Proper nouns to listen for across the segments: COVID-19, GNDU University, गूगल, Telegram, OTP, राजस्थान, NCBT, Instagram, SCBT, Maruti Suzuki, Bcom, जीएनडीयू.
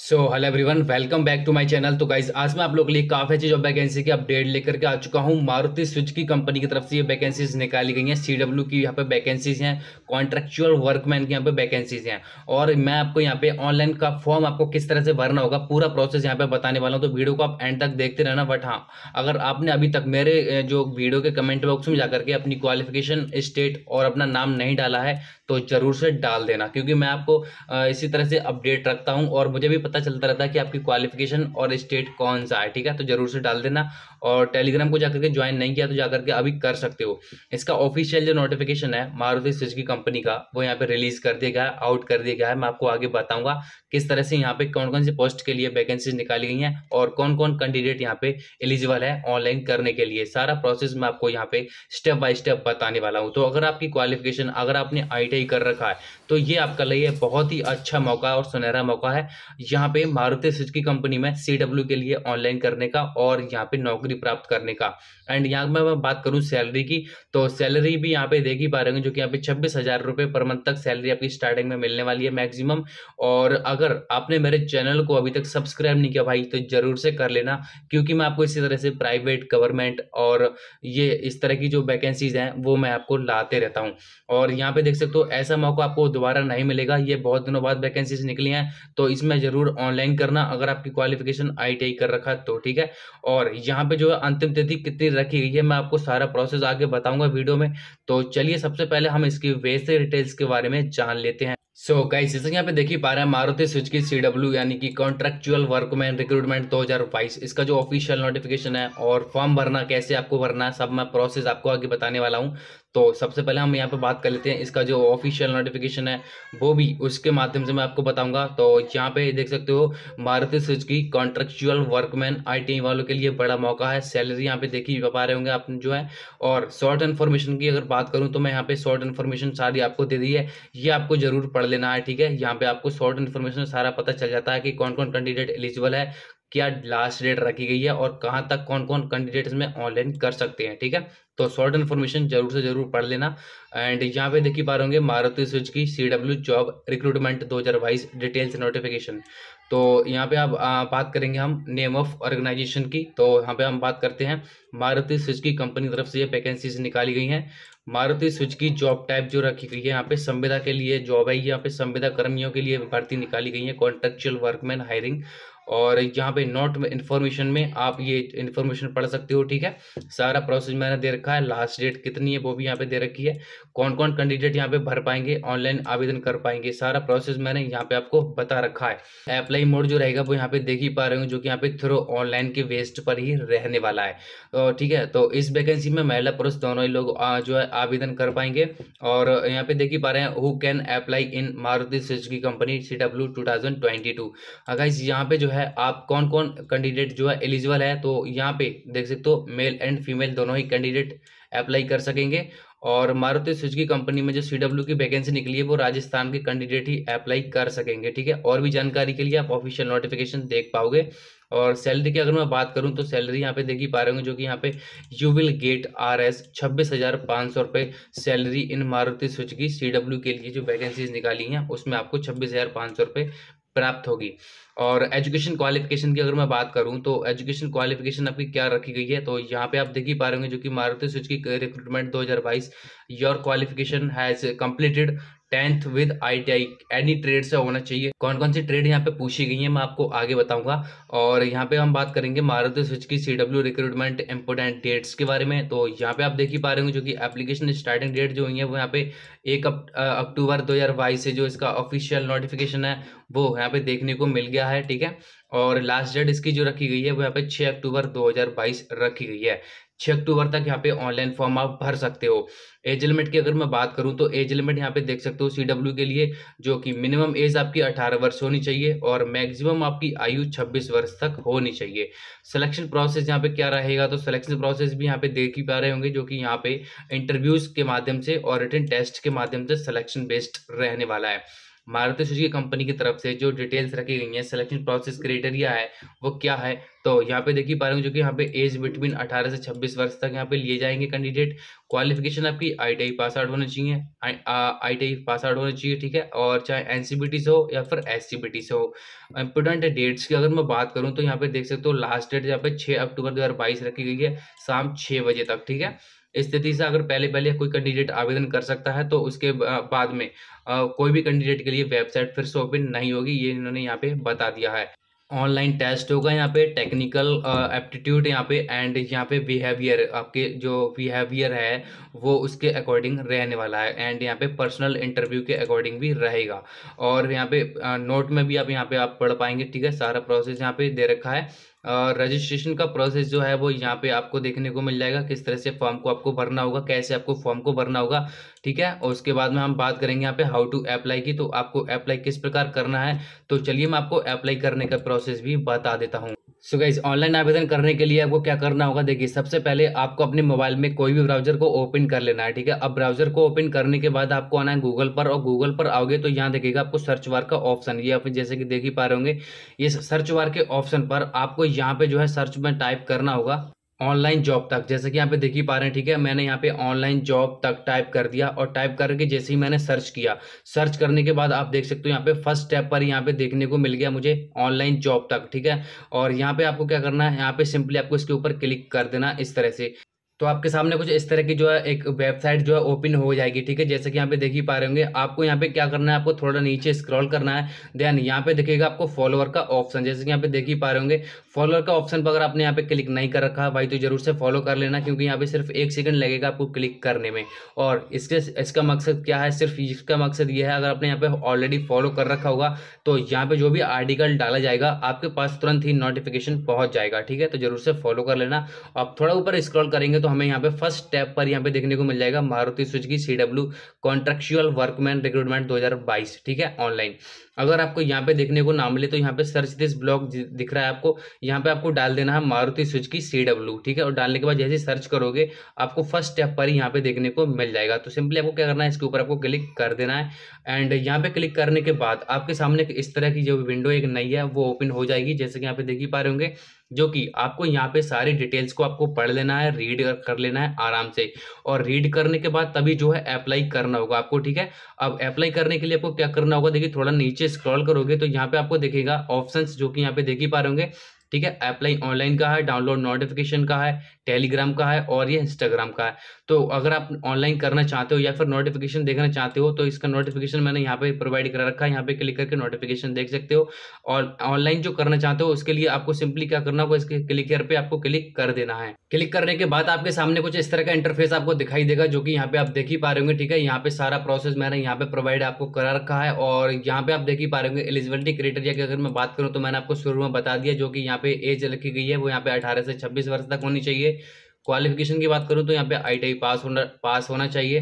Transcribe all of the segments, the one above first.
So hello everyone, welcome back to my channel. तो guys आज मैं आप लोग के लिए काफ़ी अच्छी जॉब वैकेंसी की अपडेट लेकर के आ चुका हूं। मारुति सुजुकी कंपनी की तरफ से ये वैकेंसीज निकाली गई हैं। CW की यहाँ पे वैकेंसीज हैं, कॉन्ट्रेक्चुअल वर्कमैन की यहाँ पे वैकेंसीज हैं। और मैं आपको यहाँ पे ऑनलाइन का फॉर्म आपको किस तरह से भरना होगा पूरा प्रोसेस यहाँ पे बताने वाला हूँ, तो वीडियो को आप एंड तक देखते रहना। बट हाँ, अगर आपने अभी तक मेरे जो वीडियो के कमेंट बॉक्स में जाकर के अपनी क्वालिफिकेशन, स्टेट और अपना नाम नहीं डाला है तो ज़रूर से डाल देना, क्योंकि मैं आपको इसी तरह से अपडेट रखता हूँ और मुझे भी पता चलता रहता है कि आपकी क्वालिफिकेशन और स्टेट कौन सा है। ठीक है, तो जरूर से डाल देना। और टेलीग्राम को जाकर के ज्वाइन नहीं किया तो जाकर के अभी कर सकते हो। इसका ऑफिशियल जो नोटिफिकेशन है मारुति सुजुकी कंपनी का, वो यहाँ पे रिलीज कर दिया गया है, आउट कर दिया गया है। मैं आपको आगे बताऊंगा किस तरह से यहाँ पे कौन कौन सी पोस्ट के लिए वैकेंसीज निकाली गई हैं और कौन कौन कैंडिडेट यहाँ पे एलिजिबल है ऑनलाइन करने के लिए। सारा प्रोसेस मैं आपको यहाँ पे स्टेप बाय स्टेप बताने वाला हूँ। तो अगर आपकी क्वालिफिकेशन, अगर आपने ITI कर रखा है तो ये आपका लिए बहुत ही अच्छा मौका और सुनहरा मौका है यहाँ पे मारुति सुजुकी कंपनी में CW के लिए ऑनलाइन करने का और यहाँ पे नौकरी प्राप्त करने का। एंड यहाँ में मैं बात करूँ सैलरी की, तो सैलरी भी यहाँ पे देख ही पा रहे होंगे, जो कि यहाँ पे 26,000 रुपये पर मंथ तक सैलरी आपकी स्टार्टिंग में मिलने वाली है मैक्सिमम। और अगर आपने मेरे चैनल को अभी तक सब्सक्राइब नहीं किया भाई तो जरूर से कर लेना, क्योंकि मैं आपको इसी तरह से प्राइवेट, गवर्नमेंट और ये इस तरह की जो वैकेंसीज हैं वो मैं आपको लाते रहता हूँ। और यहाँ पे देख सकते हो, ऐसा मौका आपको दोबारा नहीं मिलेगा। ये बहुत दिनों बाद वैकेंसीज निकली हैं, तो इसमें जरूर ऑनलाइन करना अगर आपकी क्वालिफिकेशन ITI कर रखा तो। ठीक है, और यहाँ पे जो है अंतिम तिथि कितनी रखी गई है मैं आपको सारा प्रोसेस आगे बताऊंगा वीडियो में। तो चलिए सबसे पहले हम इसकी वैसे डिटेल्स के बारे में जान लेते हैं। सो गाइस, जैसे यहाँ पे देखिए पा रहे हैं मारुति सुजुकी CW यानी कि कॉन्ट्रेक्चुअल वर्कमैन रिक्रूटमेंट 2022 इसका जो ऑफिशियल नोटिफिकेशन है और फॉर्म भरना, कैसे आपको भरना, सब मैं प्रोसेस आपको आगे बताने वाला हूँ। तो सबसे पहले हम यहाँ पे बात कर लेते हैं इसका जो ऑफिशियल नोटिफिकेशन है वो भी उसके माध्यम से मैं आपको बताऊंगा। तो यहाँ पे देख सकते हो Maruti Suzuki contractual workman ITI वालों के लिए बड़ा मौका है। सैलरी यहाँ पे देख ही पा रहे होंगे आप जो है। और शॉर्ट इन्फॉर्मेशन की अगर बात करूँ तो मैं यहाँ पे शॉर्ट इन्फॉर्मेशन सारी आपको दे दी है, ये आपको जरूर पढ़ लेना है। ठीक है, यहाँ पे आपको शॉर्ट इन्फॉर्मेशन सारा पता चल जाता है कि कौन कौन कैंडिडेट एलिजिबल है, क्या लास्ट डेट रखी गई है और कहाँ तक कौन कौन कैंडिडेट इसमें ऑनलाइन कर सकते हैं। ठीक है, तो शॉर्ट इन्फॉर्मेशन जरूर से जरूर पढ़ लेना। एंड यहाँ पे देखिए पा रहे होंगे Maruti Suzuki CW job recruitment 2022 details notification. तो यहाँ पे आप बात करेंगे हम नेम ऑफ ऑर्गेनाइजेशन की। तो यहाँ पे हम बात करते हैं मारुति सुजुकी कंपनी की तरफ से ये वैकेंसीज निकाली गई हैं। मारुति सुजुकी जॉब टाइप जो रखी गई है यहाँ पे संविदा के लिए जॉब है, यहाँ पे संविदा कर्मियों के लिए भर्ती निकाली गई है कॉन्ट्रेक्चुअल वर्कमैन हायरिंग। और यहाँ पे नोट इन्फॉर्मेशन में आप ये इन्फॉर्मेशन पढ़ सकते हो। ठीक है, सारा प्रोसेस मैंने दे रखा है, लास्ट डेट कितनी है वो भी यहाँ पे दे रखी है, कौन कौन कैंडिडेट यहाँ पे भर पाएंगे, ऑनलाइन आवेदन कर पाएंगे, सारा प्रोसेस मैंने यहाँ पे आपको बता रखा है। अप्लाई मोड जो रहेगा वो यहाँ पे देख ही पा रहे हो, जो कि यहाँ पे थ्रू ऑनलाइन के बेस्ट पर ही रहने वाला है। ठीक है, तो इस वैकेंसी में महिला पुरुष दोनों ही लोग जो है आवेदन कर पाएंगे। और यहाँ पे देख ही पा रहे हैं who can apply in Maruti Suzuki company CW 2022। यहाँ पे जो है आप कौन कौन कैंडिडेट जो है एलिजिबल है, तो यहाँ पे देख सकते हो मेल एंड फीमेल दोनों ही कैंडिडेट अप्लाई कर सकेंगे। और मारुति सुजुकी कंपनी में जो CW की वैकेंसी निकली है वो राजस्थान के कैंडिडेट ही अप्लाई कर सकेंगे। ठीक है, और भी जानकारी के लिए आप ऑफिशियल नोटिफिकेशन देख पाओगे। और सैलरी की अगर मैं बात करूं तो सैलरी यहाँ पे देख ही पा रहे होंगे, जो कि यहाँ पे यू विल गेट RS 26,500 रुपये salary in Maruti Suzuki CW के लिए जो वैकेंसीज निकाली हैं उसमें आपको 26,500 रुपये प्राप्त होगी। और एजुकेशन क्वालिफिकेशन की अगर मैं बात करूं तो एजुकेशन क्वालिफिकेशन आपकी क्या रखी गई है, तो यहाँ पे आप देख ही पा रहे होंगे, जो कि Maruti Suzuki recruitment 2022 your qualification has completed 10th with ITI any trade से होना चाहिए। कौन कौन सी ट्रेड यहाँ पे पूछी गई है मैं आपको आगे बताऊंगा। और यहाँ पे हम बात करेंगे Maruti Suzuki CW recruitment important dates के बारे में। तो यहाँ पे आप देख ही पा रहे होंगे, जो कि एप्लीकेशन स्टार्टिंग डेट जो हुई है वो यहाँ पे 1 अक्टूबर 2022 से जो इसका ऑफिशियल नोटिफिकेशन है वो यहाँ पे देखने को मिल गया है। ठीक है, और लास्ट डेट इसकी जो रखी गई है वो यहाँ पे 6 अक्टूबर 2022 रखी गई है। 6 अक्टूबर तक यहाँ पे ऑनलाइन फॉर्म आप भर सकते हो। एज लिमिट की अगर मैं बात करूँ तो एज लिमिट यहाँ पे देख सकते हो CW के लिए, जो कि मिनिमम एज आपकी 18 वर्ष होनी चाहिए और मैक्सिमम आपकी आयु 26 वर्ष तक होनी चाहिए। सिलेक्शन प्रोसेस यहाँ पे क्या रहेगा, तो सिलेक्शन प्रोसेस भी यहाँ पे देख ही पा रहे होंगे, जो कि यहाँ पे इंटरव्यूज के माध्यम से और रिटन टेस्ट के माध्यम से सिलेक्शन बेस्ड रहने वाला है। मारुति सुजुकी कंपनी की तरफ से जो डिटेल्स रखी गई हैं, सिलेक्शन प्रोसेस क्राइटेरिया है वो क्या है। तो यहाँ पे देखिए पा रहे हो जो कि यहाँ पे एज बिटवीन 18 से 26 वर्ष तक यहाँ पे लिए जाएंगे कैंडिडेट। क्वालिफिकेशन आपकी ITI पास आउट होना चाहिए, ITI पास आउट होना चाहिए, ठीक है। और चाहे NCBT से हो या फिर SCBT से हो। इम्पोर्टेंट डेट्स की अगर मैं बात करूँ तो यहाँ पे देख सकते हो लास्ट डेट यहाँ पे 6 अक्टूबर 2022 रखी गई है, शाम 6 बजे तक, ठीक है। इस स्थिति से अगर पहले कोई कैंडिडेट आवेदन कर सकता है तो उसके बाद में कोई भी कैंडिडेट के लिए वेबसाइट फिर से ओपन नहीं होगी, ये इन्होंने यहाँ पे बता दिया है। ऑनलाइन टेस्ट होगा यहाँ पे, टेक्निकल एप्टीट्यूड यहाँ पे एंड यहाँ पे बिहेवियर, आपके जो बिहेवियर है वो उसके अकॉर्डिंग रहने वाला है एंड यहाँ पे पर्सनल इंटरव्यू के अकॉर्डिंग भी रहेगा। और यहाँ पे नोट में भी आप यहाँ पे आप पढ़ पाएंगे, ठीक है। सारा प्रोसेस यहाँ पे दे रखा है। रजिस्ट्रेशन का प्रोसेस जो है वो यहाँ पे आपको देखने को मिल जाएगा, किस तरह से फॉर्म को आपको भरना होगा, कैसे आपको फॉर्म को भरना होगा, ठीक है। और उसके बाद में हम बात करेंगे यहाँ पे हाउ टू अप्लाई की, तो आपको अप्लाई किस प्रकार करना है। तो चलिए मैं आपको अप्लाई करने का प्रोसेस भी बता देता हूँ। सो गाइस, ऑनलाइन आवेदन करने के लिए आपको क्या करना होगा। देखिए सबसे पहले आपको अपने मोबाइल में कोई भी ब्राउजर को ओपन कर लेना है, ठीक है। अब ब्राउजर को ओपन करने के बाद आपको आना है गूगल पर, और गूगल पर आओगे तो यहाँ देखिएगा आपको सर्च बार का ऑप्शन, ये आप जैसे कि देख ही पा रहे होंगे, ये सर्च बार के ऑप्शन पर आपको यहाँ पे जो है सर्च में टाइप करना होगा ऑनलाइन जॉब तक, जैसे कि यहाँ पे देख ही पा रहे हैं, ठीक है। मैंने यहाँ पे ऑनलाइन जॉब तक टाइप कर दिया और टाइप करके जैसे ही मैंने सर्च किया, सर्च करने के बाद आप देख सकते हो यहाँ पे फर्स्ट स्टेप पर यहाँ पे देखने को मिल गया मुझे ऑनलाइन जॉब तक, ठीक है। और यहाँ पे आपको क्या करना है, यहाँ पे सिंपली आपको इसके ऊपर क्लिक कर देना इस तरह से, तो आपके सामने कुछ इस तरह की जो है एक वेबसाइट जो है ओपन हो जाएगी, ठीक है। जैसे कि यहाँ पे देख ही पा रहे होंगे, आपको यहाँ पे क्या करना है, आपको थोड़ा नीचे स्क्रॉल करना है, देन यहाँ पे देखिएगा आपको फॉलोअर का ऑप्शन, जैसे कि यहाँ पे देख ही पा रहे होंगे फॉलोअर का ऑप्शन पर अगर आपने यहाँ पे क्लिक नहीं कर रखा भाई तो जरूर से फॉलो कर लेना, क्योंकि यहाँ पे सिर्फ 1 सेकंड लगेगा आपको क्लिक करने में। और इसका मकसद क्या है, सिर्फ इसका मकसद ये है, अगर आपने यहाँ पे ऑलरेडी फॉलो कर रखा होगा तो यहाँ पे जो भी आर्टिकल डाला जाएगा आपके पास तुरंत ही नोटिफिकेशन पहुंच जाएगा, ठीक है। तो जरूर से फॉलो कर लेना। आप थोड़ा ऊपर स्क्रॉल करेंगे तो हमें यहाँ पे फर्स्ट टैब पर यहाँ पे देखने को मिल जाएगा Maruti Suzuki CW contractual workman recruitment 2022, ठीक है, ऑनलाइन। अगर आपको यहाँ पे देखने को ना मिले तो यहाँ पे सर्च दिस ब्लॉग दिख रहा है आपको, यहाँ पे आपको डाल देना है मारुति सुजुकी CW, ठीक है। और डालने के बाद जैसे सर्च करोगे आपको फर्स्ट स्टेप पर ही यहाँ पे देखने को मिल जाएगा। तो सिंपली आपको क्या करना है, इसके ऊपर आपको क्लिक कर देना है एंड यहाँ पे क्लिक करने के बाद आपके सामने इस तरह की जो विंडो एक नई है वो ओपन हो जाएगी, जैसे कि यहाँ पे देख ही पा रहे होंगे, जो कि आपको यहाँ पे सारी डिटेल्स को आपको पढ़ लेना है, रीड कर लेना है आराम से, और रीड करने के बाद तभी जो है अप्लाई करना होगा आपको, ठीक है। अब अप्लाई करने के लिए आपको क्या करना होगा, देखिए थोड़ा नीचे स्क्रॉल करोगे तो यहाँ पे आपको देखेगा ऑप्शंस, जो कि यहाँ पे देख ही पा रहे होंगे, ठीक है। अप्लाई ऑनलाइन का है, डाउनलोड नोटिफिकेशन का है, टेलीग्राम का है और ये इंस्टाग्राम का है। तो अगर आप ऑनलाइन करना चाहते हो या फिर नोटिफिकेशन देखना चाहते हो तो इसका नोटिफिकेशन मैंने यहाँ पे प्रोवाइड करा रखा है, यहाँ पे क्लिक करके नोटिफिकेशन देख सकते हो। और ऑनलाइन जो करना चाहते हो उसके लिए आपको सिंपली क्या करना होगा, इसके क्लिक हेयर पे आपको क्लिक कर देना है। क्लिक करने के बाद आपके सामने कुछ इस तरह का इंटरफेस आपको दिखाई देगा, जो कि यहाँ पे आप देख ही पा रहे होंगे, ठीक है। यहाँ पे सारा प्रोसेस मैंने यहाँ पे प्रोवाइड आपको करा रखा है और यहाँ पे आप देख ही पा रहे होंगे एलिजिबिलिटी क्राइटेरिया की अगर मैं बात करूँ तो मैंने आपको शुरू में बता दिया, जो कि यहाँ पे एज रखी गई है वो यहाँ पे 18 से 26 वर्ष तक होनी चाहिए। क्वालिफिकेशन की बात करूँ तो यहाँ पे ITI पास होना चाहिए,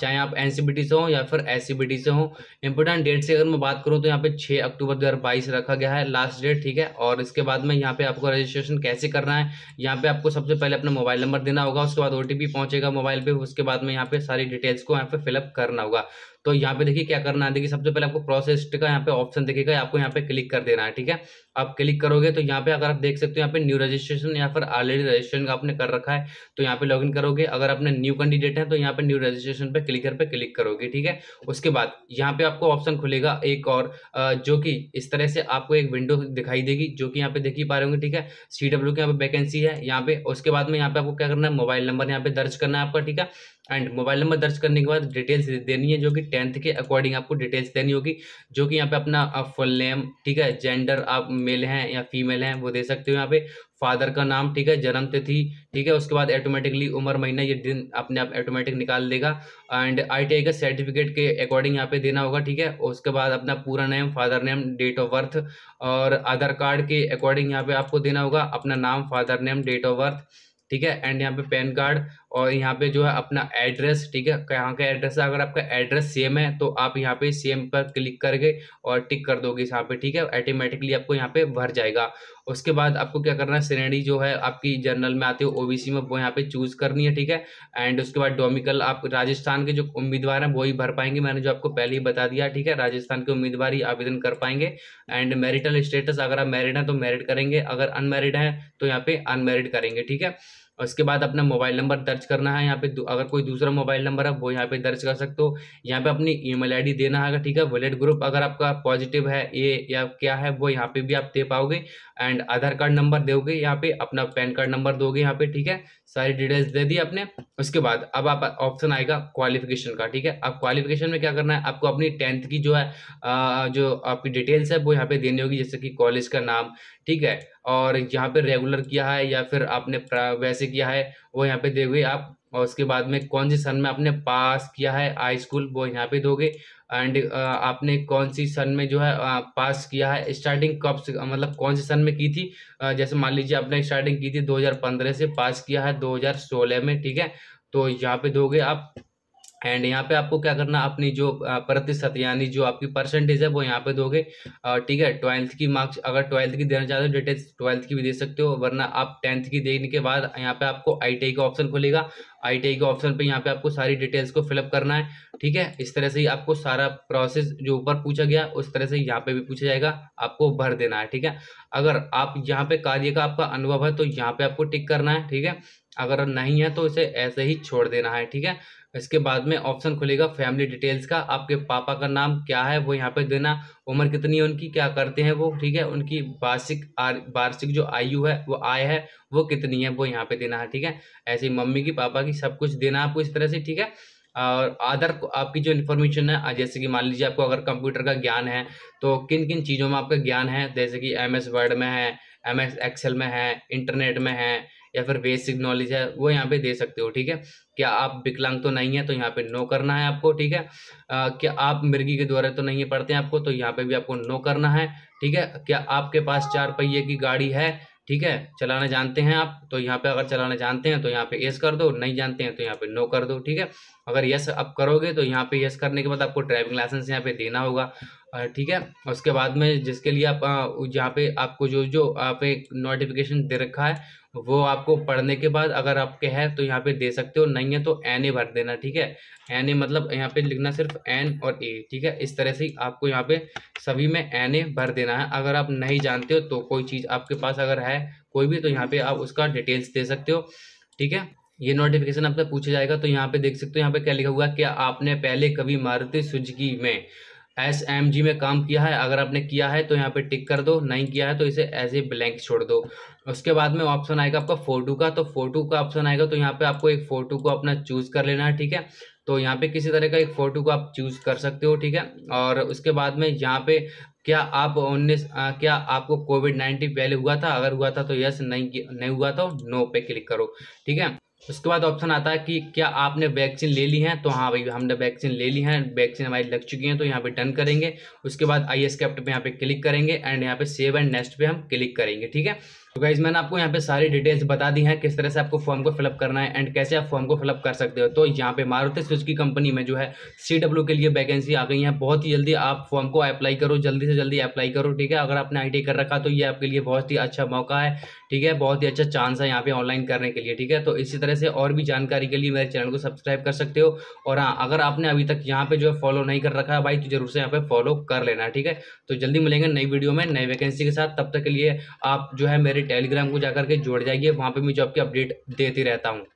चाहे आप NCBT से हो या फिर SCBT से हो। इम्पोर्टेंट डेट से अगर मैं बात करूँ तो यहाँ पे 6 अक्टूबर 2022 रखा गया है लास्ट डेट, ठीक है। और इसके बाद में यहाँ पे आपको रजिस्ट्रेशन कैसे करना है, यहाँ पे आपको सबसे पहले अपना मोबाइल नंबर देना होगा, उसके बाद OTP पहुँचेगा मोबाइल पे, उसके बाद में यहाँ पे सारी डिटेल्स को यहाँ पे फिलअप करना होगा। तो यहाँ पे देखिए क्या करना है, देखिए सबसे पहले आपको प्रोसेस का यहाँ पे ऑप्शन दिखेगा, आपको यहाँ पे क्लिक कर देना है, ठीक है। आप क्लिक करोगे तो यहाँ पे अगर आप देख सकते हो यहाँ पे न्यू रजिस्ट्रेशन या फिर ऑलरेडी रजिस्ट्रेशन का आपने कर रखा है तो यहाँ पे लॉगिन करोगे। अगर आपने न्यू कैंडिडेट है तो यहाँ पे न्यू रजिस्ट्रेशन पे क्लिक करोगे, ठीक है। उसके बाद यहाँ पे आपको ऑप्शन खुलेगा एक और, जो कि इस तरह से आपको एक विंडो दिखाई देगी, जो कि यहाँ पे देख ही पा रहे होंगे, ठीक है। CW की यहाँ पे वैकेंसी है यहाँ पे। उसके बाद में यहाँ पे आपको क्या करना है, मोबाइल नंबर यहाँ पे दर्ज करना है आपका, ठीक है। एंड मोबाइल नंबर दर्ज करने के बाद डिटेल्स देनी है, जो कि 10th के अकॉर्डिंग आपको डिटेल्स देनी होगी, जो कि यहाँ पे अपना फुल नेम, ठीक है, जेंडर आप मेल हैं या फीमेल हैं वो दे सकते हो यहाँ पे, फादर का नाम, ठीक है, जन्म तिथि, ठीक है। उसके बाद ऑटोमेटिकली उम्र महीना ये दिन अपने आप ऑटोमेटिक निकाल देगा। एंड ITI का सर्टिफिकेट के अकॉर्डिंग यहाँ पे देना होगा, ठीक है। उसके बाद अपना पूरा name, father name, date of birth, और आधार कार्ड के अकॉर्डिंग यहाँ पे आपको देना होगा अपना नाम, father name, date of birth, ठीक है। एंड यहाँ पे पैन कार्ड और यहाँ पे जो है अपना एड्रेस, ठीक है, कहाँ का एड्रेस है। अगर आपका एड्रेस सेम है तो आप यहाँ पे सेम पर क्लिक करके और टिक कर दोगे यहाँ पे, ठीक है, ऑटोमेटिकली आपको यहाँ पे भर जाएगा। उसके बाद आपको क्या करना है, श्रेणी जो है आपकी जनरल में आते हो ओबीसी में, वो यहाँ पे चूज करनी है, ठीक है। एंड उसके बाद डोमिकल आप राजस्थान के जो उम्मीदवार हैं वही भर पाएंगे, मैंने जो आपको पहले ही बता दिया, ठीक है, राजस्थान के उम्मीदवार ही आवेदन कर पाएंगे। एंड मैरिटल स्टेटस, अगर आप मैरिड हैं तो मैरिड करेंगे, अगर अनमैरिड हैं तो यहाँ पे अनमैरिड करेंगे, ठीक है। उसके बाद अपना मोबाइल नंबर दर्ज करना है यहाँ पे, अगर कोई दूसरा मोबाइल नंबर है वो यहाँ पे दर्ज कर सकते हो। यहाँ पे अपनी ईमेल आईडी देना है, ठीक है। वैलिड ग्रुप अगर आपका पॉजिटिव है ये या क्या है वो यहाँ पे भी आप दे पाओगे। एंड आधार कार्ड नंबर दोगे यहाँ पे, अपना पैन कार्ड नंबर दोगे यहाँ पे, ठीक है, सारी डिटेल्स दे दी आपने। उसके बाद अब आप ऑप्शन आएगा क्वालिफिकेशन का, ठीक है। अब क्वालिफिकेशन में क्या करना है, आपको अपनी टेंथ की जो है जो आपकी डिटेल्स है वो यहाँ पे देनी होगी, जैसे कि कॉलेज का नाम, ठीक है, और यहाँ पे रेगुलर किया है या फिर आपने वैसे किया है वो यहाँ पे दोगे आप। और उसके बाद में कौन सी सन में आपने पास किया है हाई स्कूल वो यहाँ पे दोगे। एंड आपने कौन सी सन में जो है पास किया है, स्टार्टिंग कब से, मतलब कौन सी सन में की थी, जैसे मान लीजिए आपने स्टार्टिंग की थी 2015 से, पास किया है 2016 में, ठीक है, तो यहाँ पे दोगे आप। एंड यहाँ पे आपको क्या करना, अपनी जो प्रतिशत यानी जो आपकी परसेंटेज है वो यहाँ पे दोगे, ठीक है। ट्वेल्थ की मार्क्स, अगर ट्वेल्थ की देना चाहते हो डिटेल्स ट्वेल्थ की भी दे सकते हो, वरना आप टेंथ की देने के बाद यहाँ पे आपको ITI का ऑप्शन खुलेगा, ITI के ऑप्शन पे यहाँ पे आपको सारी डिटेल्स को फिलअप करना है, ठीक है। इस तरह से ही आपको सारा प्रोसेस जो ऊपर पूछा गया उस तरह से यहाँ पे भी पूछा जाएगा, आपको भर देना है, ठीक है। अगर आप यहाँ पे कार्य का आपका अनुभव है तो यहाँ पे आपको टिक करना है, ठीक है, अगर नहीं है तो इसे ऐसे ही छोड़ देना है, ठीक है। इसके बाद में ऑप्शन खुलेगा फैमिली डिटेल्स का, आपके पापा का नाम क्या है वो यहाँ पे देना, उम्र कितनी है उनकी, क्या करते हैं वो, ठीक है, उनकी वार्षिक जो आयु है वो आय है वो कितनी है वो यहाँ पे देना है, ठीक है। ऐसे मम्मी की पापा की सब कुछ देना आपको इस तरह से, ठीक है। और अदर आपकी जो इन्फॉर्मेशन है, जैसे कि मान लीजिए आपको अगर कंप्यूटर का ज्ञान है तो किन किन चीज़ों में आपका ज्ञान है, जैसे कि MS Word में है, MS Excel में है, इंटरनेट में है, या फिर बेसिक नॉलेज है वो यहाँ पे दे सकते हो, ठीक है। क्या आप विकलांग तो नहीं है तो यहाँ पे नो करना है आपको, ठीक है। क्या आप मिर्गी के द्वारा तो नहीं पढ़ते हैं आपको, तो यहाँ पे भी आपको नो करना है, ठीक है। क्या आपके पास 4 पहिए की गाड़ी है, ठीक है, चलाना जानते हैं आप, तो यहाँ पे अगर चलाना जानते हैं तो यहाँ पे यस कर दो, नहीं जानते हैं तो यहाँ पे नो कर दो, ठीक है। अगर यस आप करोगे तो यहाँ पे यस करने के बाद आपको ड्राइविंग लाइसेंस यहाँ पे देना होगा, ठीक है। उसके बाद में जिसके लिए आप यहाँ पे आपको जो जो आप नोटिफिकेशन दे रखा है वो आपको पढ़ने के बाद अगर आपके है तो यहाँ पे दे सकते हो, नहीं है तो NA भर देना, ठीक है। NA मतलब यहाँ पे लिखना सिर्फ N और A, ठीक है। इस तरह से आपको यहाँ पे सभी में NA भर देना है। अगर आप नहीं जानते हो तो कोई चीज़ आपके पास अगर है कोई भी तो यहाँ पे आप उसका डिटेल्स दे सकते हो, ठीक है। ये नोटिफिकेशन आपसे पूछा जाएगा तो यहाँ पे देख सकते हो, यहाँ पे क्या लिखा हुआ, क्या आपने पहले कभी मारुति सुजुकी में SMG में काम किया है, अगर आपने किया है तो यहाँ पे टिक कर दो, नहीं किया है तो इसे ऐसे ब्लैंक छोड़ दो। उसके बाद में ऑप्शन आएगा आपका फोटो का, तो फोटो का ऑप्शन आएगा तो यहाँ पे आपको एक फोटो को अपना चूज कर लेना है, ठीक है। तो यहाँ पे किसी तरह का एक फोटो को आप चूज कर सकते हो, ठीक है। और उसके बाद में यहाँ पे क्या आप क्या आपको COVID-19 पहले हुआ था, अगर हुआ था तो यस, नहीं हुआ तो नो पे क्लिक करो, ठीक है। उसके बाद ऑप्शन आता है कि क्या आपने वैक्सीन ले ली है, तो हाँ भाई हमने वैक्सीन ले ली है, वैक्सीन हमारी लग चुकी है, तो यहाँ पे डन करेंगे। उसके बाद I accept पे यहाँ पे क्लिक करेंगे एंड यहाँ पे सेव एंड नेक्स्ट पे हम क्लिक करेंगे, ठीक है। तो गाइज मैंने आपको यहाँ पे सारी डिटेल्स बता दी हैं किस तरह से आपको फॉर्म को फिलअप करना है एंड कैसे आप फॉर्म को फिलअप कर सकते हो। तो यहाँ पे मारुति सुजुकी कंपनी में जो है CW के लिए वैकेंसी आ गई है, बहुत ही जल्दी आप फॉर्म को अप्लाई करो, जल्दी से जल्दी अप्लाई करो, ठीक है। अगर आपने ITI कर रखा तो ये आपके लिए बहुत ही अच्छा मौका है, ठीक है, बहुत ही अच्छा चांस है यहाँ पे ऑनलाइन करने के लिए, ठीक है। तो इसी तरह से और भी जानकारी के लिए मेरे चैनल को सब्सक्राइब कर सकते हो। और हाँ, अगर आपने अभी तक यहाँ पे जो है फॉलो नहीं कर रखा है भाई तो जरूर से यहाँ पे फॉलो कर लेना, ठीक है। तो जल्दी मिलेंगे नई वीडियो में नई वैकेंसी के साथ, तब तक के लिए आप जो है मेरे टेलीग्राम को जाकर के जुड़ जाइए, वहाँ पे मैं जो आपकी अपडेट देती रहता हूँ।